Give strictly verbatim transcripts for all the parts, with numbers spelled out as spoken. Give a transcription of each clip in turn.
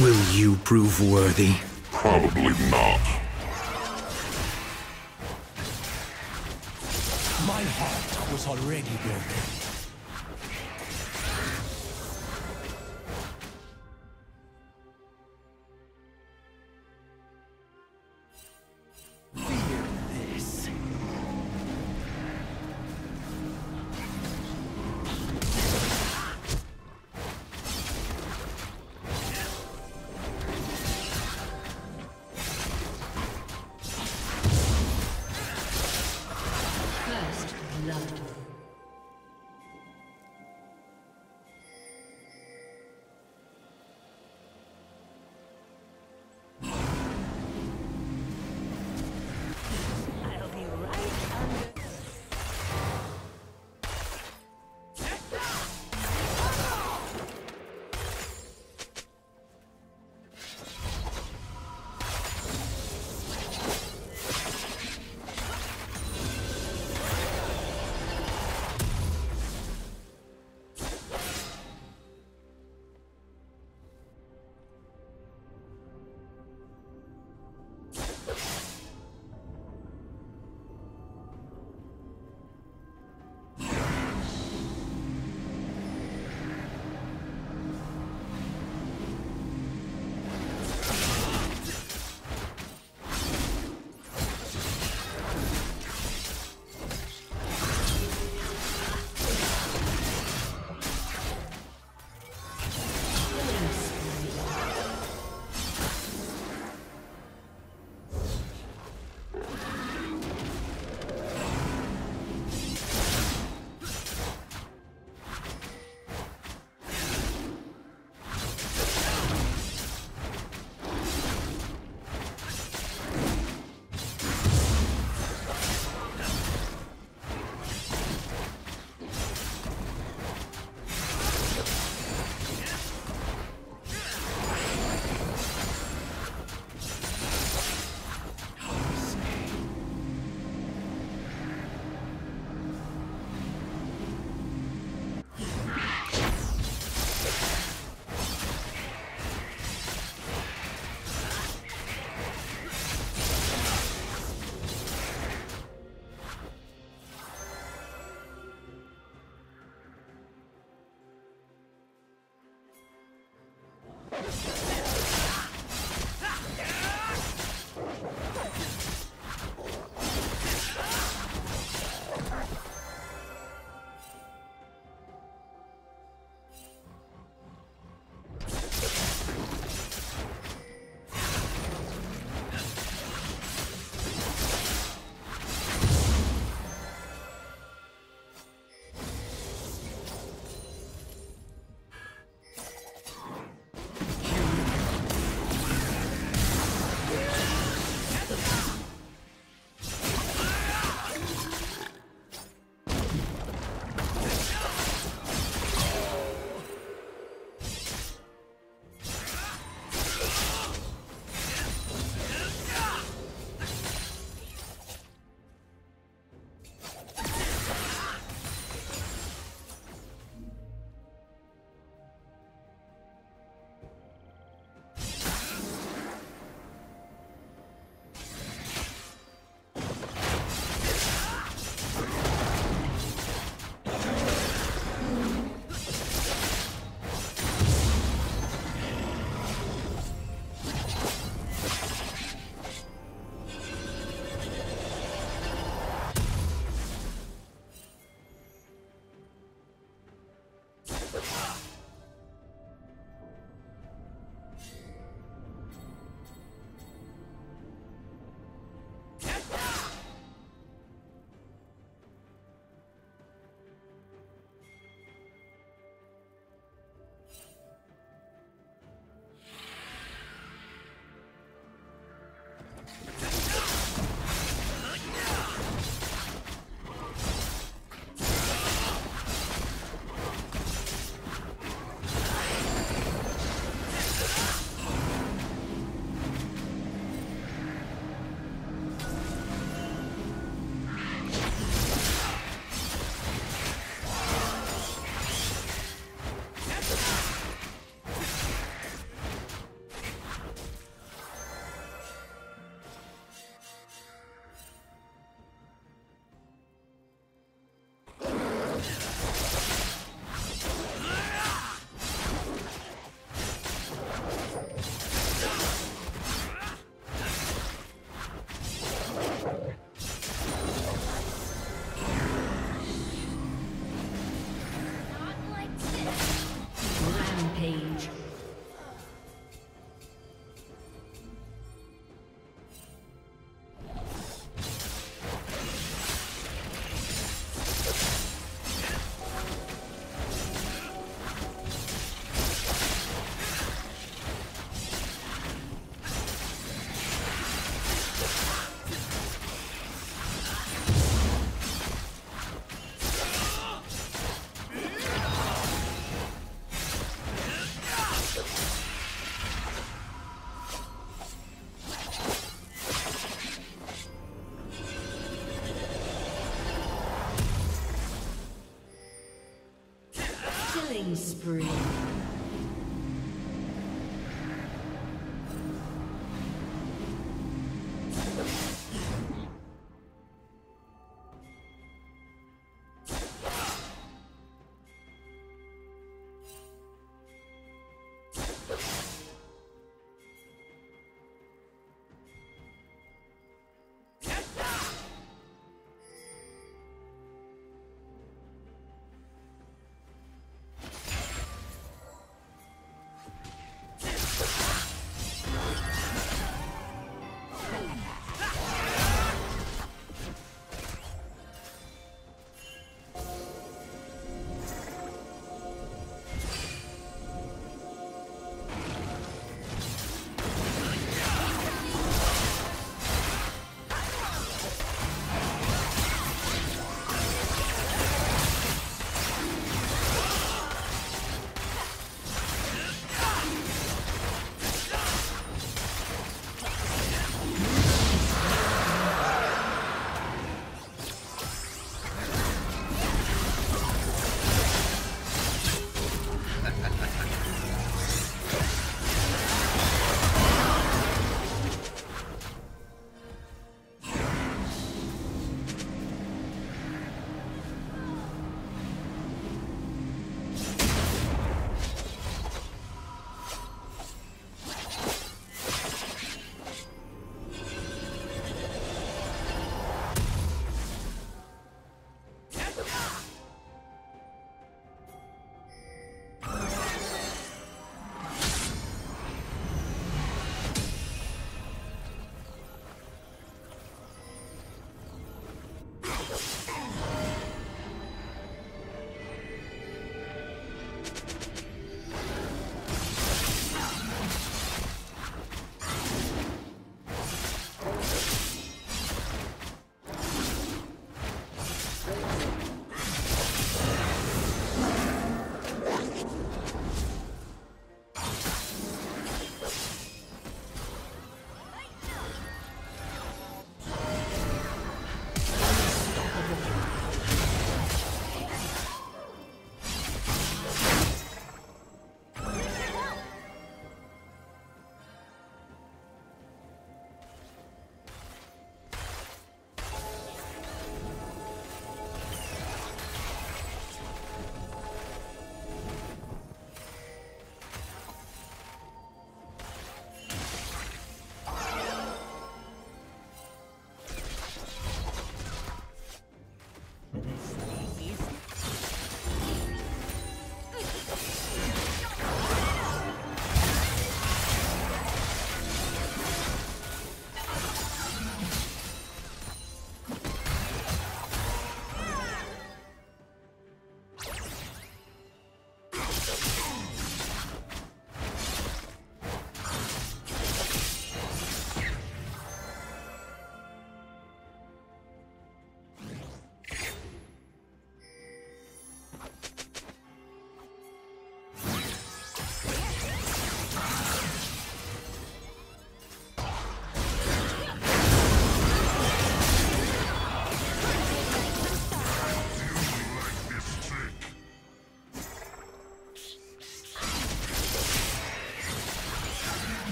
Will you prove worthy? Probably not. My heart was already broken. Loved.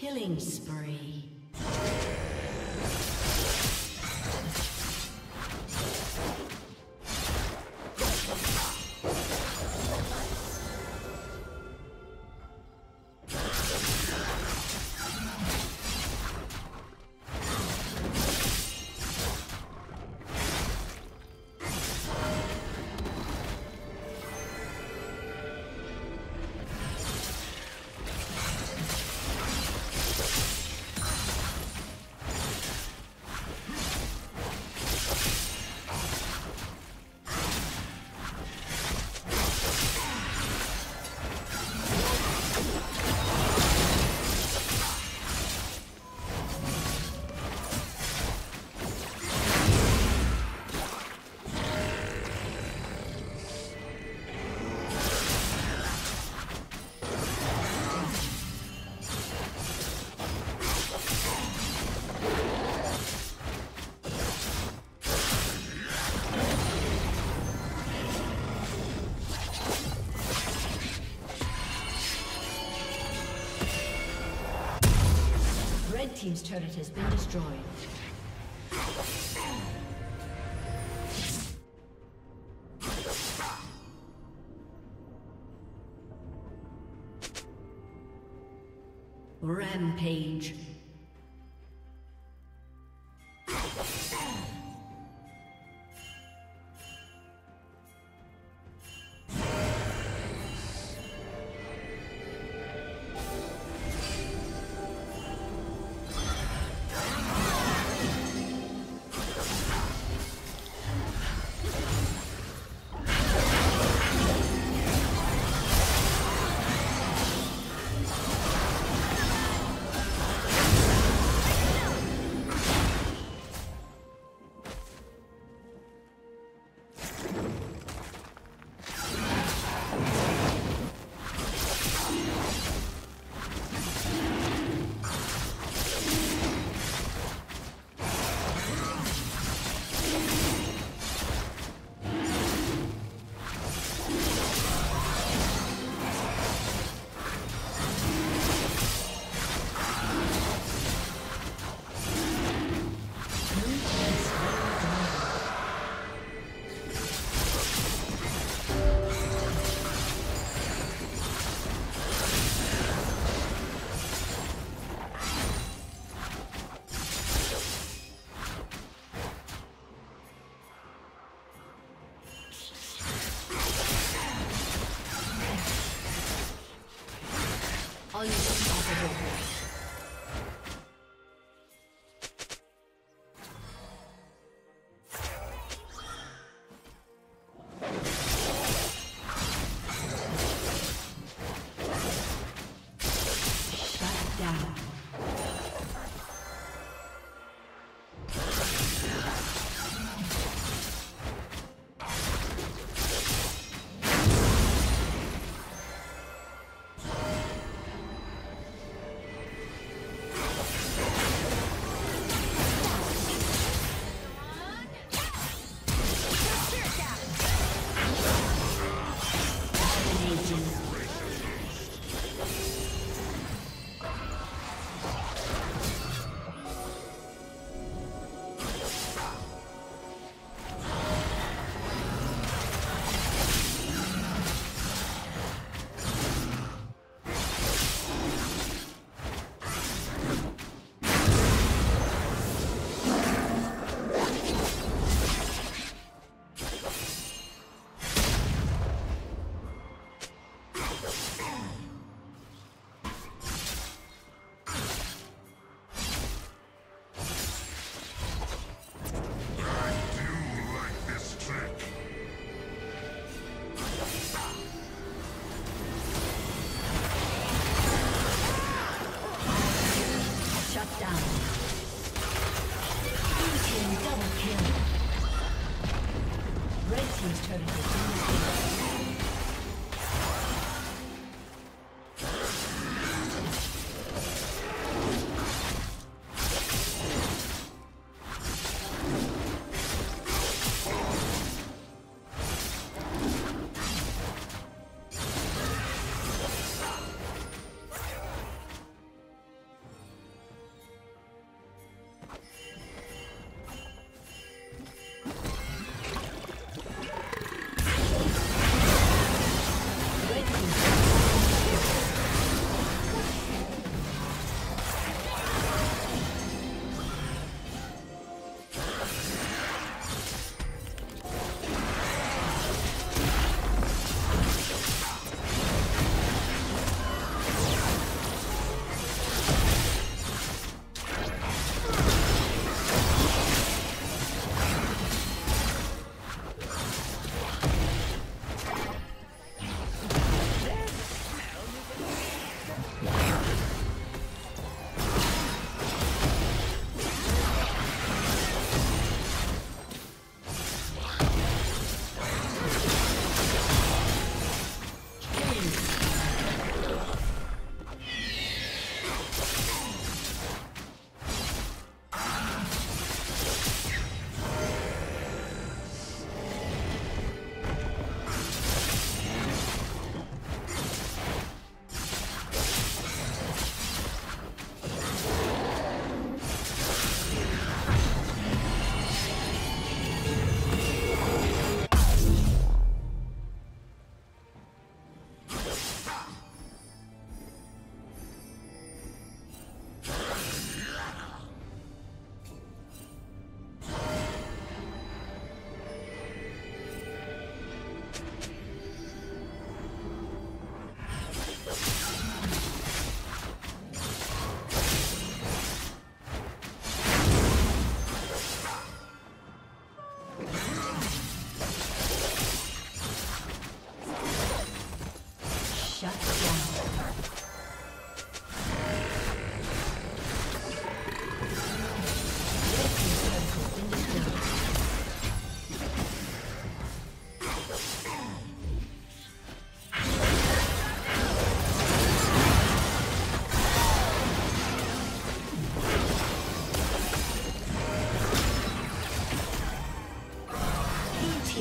Killing spree. Killing spree. team's turret has been destroyed. Rampage.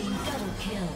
Double kill.